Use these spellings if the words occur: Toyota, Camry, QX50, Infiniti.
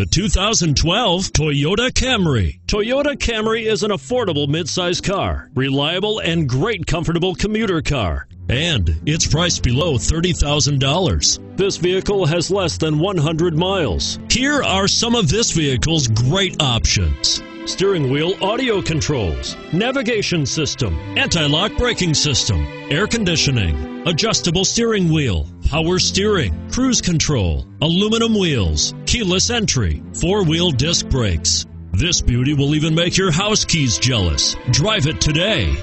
the 2012 Toyota Camry. Toyota Camry is an affordable midsize car, reliable and great comfortable commuter car, and it's priced below $30,000. This vehicle has less than 100 miles. Here are some of this vehicle's great options: steering wheel audio controls, navigation system, anti-lock braking system, air conditioning, adjustable steering wheel, power steering, cruise control, aluminum wheels, keyless entry, four-wheel disc brakes. This beauty will even make your house keys jealous. Drive it today.